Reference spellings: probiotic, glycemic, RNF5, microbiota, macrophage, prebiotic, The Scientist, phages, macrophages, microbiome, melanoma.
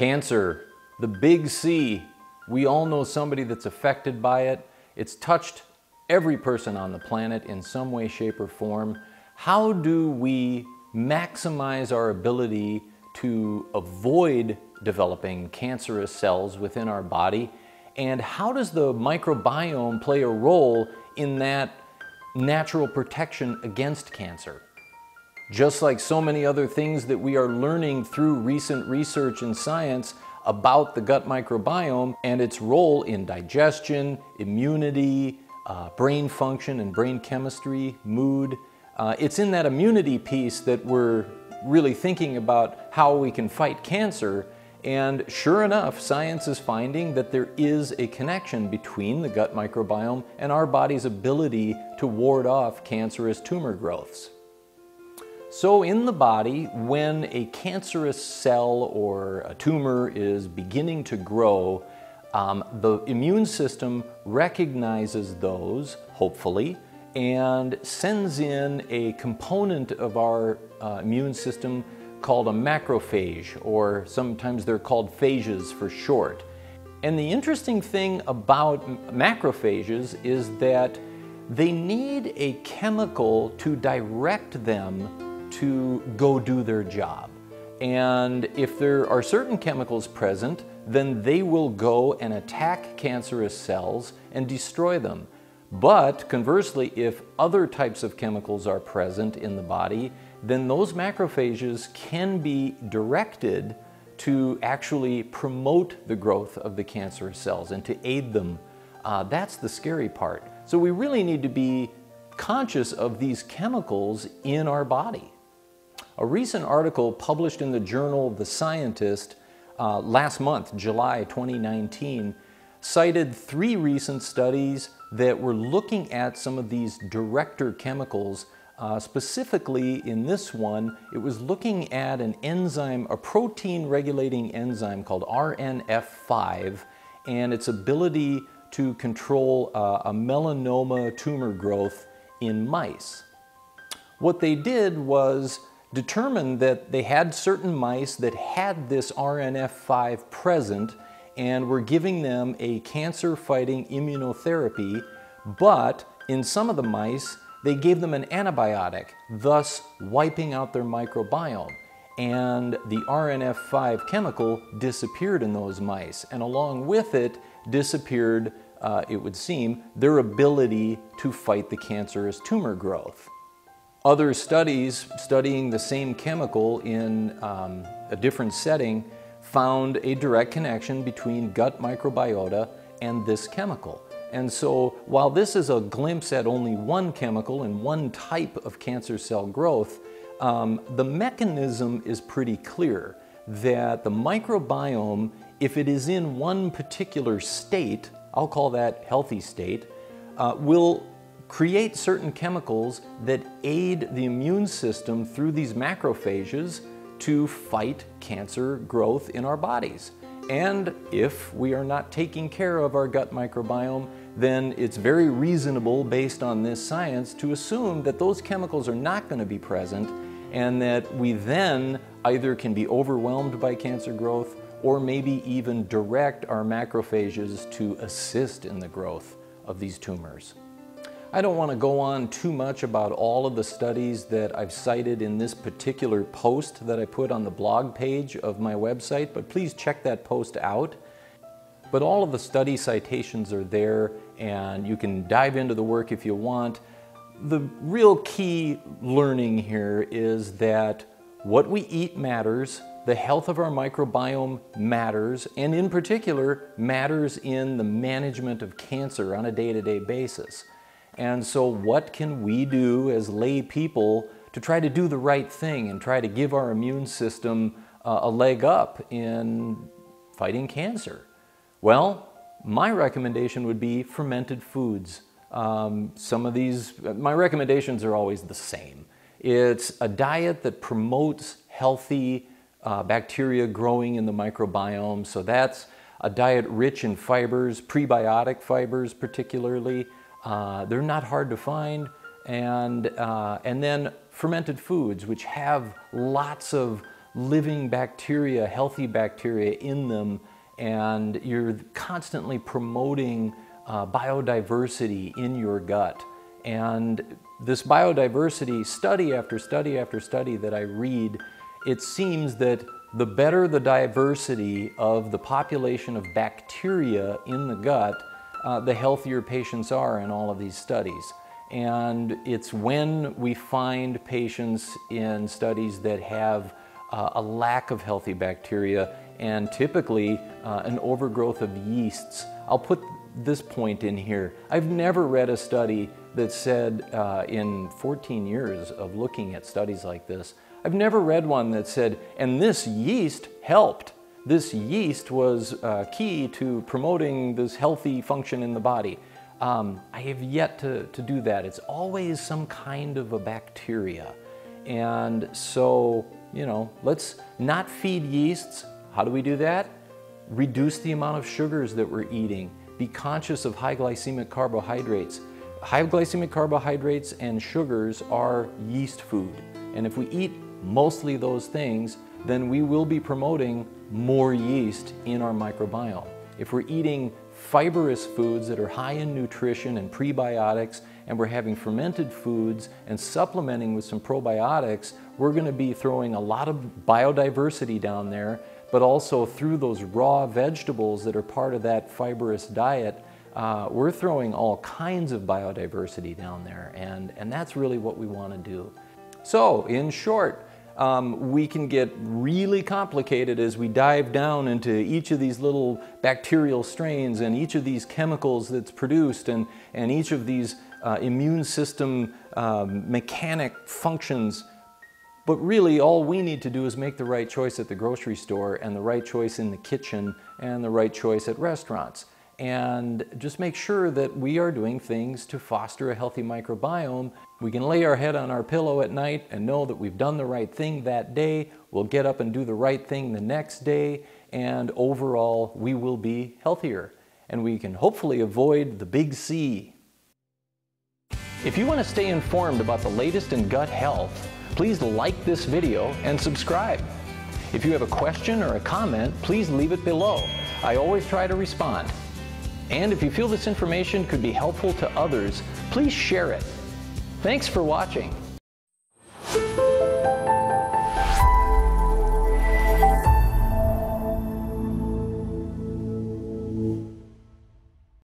Cancer, the big C. We all know somebody that's affected by it. It's touched every person on the planet in some way, shape, or form. How do we maximize our ability to avoid developing cancerous cells within our body? And how does the microbiome play a role in that natural protection against cancer? Just like so many other things that we are learning through recent research and science about the gut microbiome and its role in digestion, immunity, brain function and brain chemistry, mood. It's in that immunity piece that we're really thinking about how we can fight cancer. And sure enough, science is finding that there is a connection between the gut microbiome and our body's ability to ward off cancerous tumor growths. So in the body, when a cancerous cell or a tumor is beginning to grow, the immune system recognizes those, hopefully, and sends in a component of our immune system called a macrophage, or sometimes they're called phages for short. And the interesting thing about macrophages is that they need a chemical to direct them to go do their job. And if there are certain chemicals present, then they will go and attack cancerous cells and destroy them. But conversely, if other types of chemicals are present in the body, then those macrophages can be directed to actually promote the growth of the cancerous cells and to aid them. That's the scary part. So we really need to be conscious of these chemicals in our body. A recent article published in the journal The Scientist last month, July 2019, cited three recent studies that were looking at some of these director chemicals. Specifically in this one, it was looking at an enzyme, a protein-regulating enzyme called RNF5, and its ability to control a melanoma tumor growth in mice. What they did was determine that they had certain mice that had this RNF5 present and were giving them a cancer-fighting immunotherapy, but in some of the mice, they gave them an antibiotic, thus wiping out their microbiome. And the RNF5 chemical disappeared in those mice. And along with it disappeared, it would seem, their ability to fight the cancerous tumor growth. Other studies studying the same chemical in a different setting found a direct connection between gut microbiota and this chemical. And so while this is a glimpse at only one chemical and one type of cancer cell growth, the mechanism is pretty clear that the microbiome, if it is in one particular state, I'll call that healthy state, will create certain chemicals that aid the immune system through these macrophages to fight cancer growth in our bodies. And if we are not taking care of our gut microbiome, then it's very reasonable based on this science to assume that those chemicals are not going to be present and that we then either can be overwhelmed by cancer growth or maybe even direct our macrophages to assist in the growth of these tumors. I don't want to go on too much about all of the studies that I've cited in this particular post that I put on the blog page of my website, but please check that post out. But all of the study citations are there, and you can dive into the work if you want. The real key learning here is that what we eat matters, the health of our microbiome matters, and in particular, matters in the management of cancer on a day-to-day basis. And so what can we do as lay people to try to do the right thing and try to give our immune system a leg up in fighting cancer? Well, my recommendation would be fermented foods. My recommendations are always the same. It's a diet that promotes healthy bacteria growing in the microbiome. So that's a diet rich in fibers, prebiotic fibers particularly. They're not hard to find, and then fermented foods, which have lots of living bacteria, healthy bacteria in them, and you're constantly promoting biodiversity in your gut. And this biodiversity, study after study after study that I read, it seems that the better the diversity of the population of bacteria in the gut, the healthier patients are in all of these studies. And it's when we find patients in studies that have a lack of healthy bacteria and typically an overgrowth of yeasts. I'll put this point in here. I've never read a study that said, in 14 years of looking at studies like this, I've never read one that said, and this yeast helped. This yeast was key to promoting this healthy function in the body. I have yet to do that. It's always some kind of a bacteria. And so, you know, let's not feed yeasts. How do we do that? Reduce the amount of sugars that we're eating. Be conscious of high glycemic carbohydrates. High glycemic carbohydrates and sugars are yeast food. And if we eat mostly those things, then we will be promoting more yeast in our microbiome. If we're eating fibrous foods that are high in nutrition and prebiotics, and we're having fermented foods and supplementing with some probiotics, we're going to be throwing a lot of biodiversity down there, but also through those raw vegetables that are part of that fibrous diet, we're throwing all kinds of biodiversity down there, and that's really what we want to do. So, in short, we can get really complicated as we dive down into each of these little bacterial strains and each of these chemicals that's produced and each of these immune system mechanic functions. But really, all we need to do is make the right choice at the grocery store and the right choice in the kitchen and the right choice at restaurants. And just make sure that we are doing things to foster a healthy microbiome. We can lay our head on our pillow at night and know that we've done the right thing that day. We'll get up and do the right thing the next day. And overall, we will be healthier. And we can hopefully avoid the big C. If you want to stay informed about the latest in gut health, please like this video and subscribe. If you have a question or a comment, please leave it below. I always try to respond. And if you feel this information could be helpful to others, please share it. Thanks for watching.